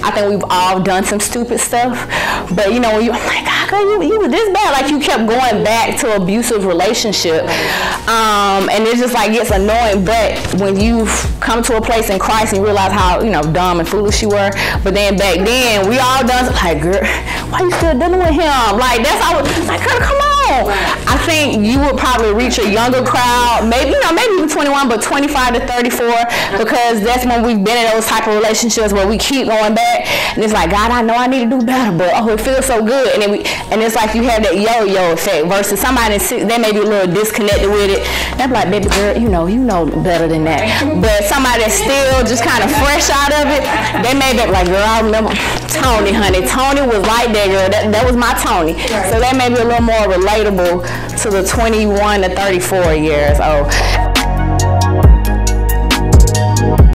I think we've all done some stupid stuff, but you know, you're like, how come you were this bad? Like, you kept going back to abusive relationship, and it's just like, it's annoying. But when you've come to a place in Christ and you realize how, you know, dumb and foolish you were, but then back then, we all done, like, girl, why you still dealing with him? Like, that's how, like, girl, come on. I think you would probably reach a younger crowd, maybe, you know, maybe even 21, but 25 to 34, because that's when we've been in those type of relationships where we keep going back, and it's like, God, I know I need to do better, but oh, it feels so good, and then it's like you have that yo-yo effect versus somebody they may be a little disconnected with it. They're like, baby girl, you know better than that. But somebody that's still just kind of fresh out of it, they may be like, girl, I remember Tony, honey. Tony was like that, girl. That was my Tony. So that may be a little more relatable to the 21 to 34 years old.